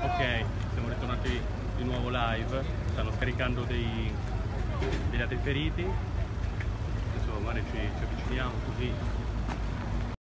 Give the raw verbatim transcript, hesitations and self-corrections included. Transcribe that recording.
Ok, siamo ritornati di nuovo live, stanno scaricando dei, degli altri feriti, adesso magari ci, ci avviciniamo così.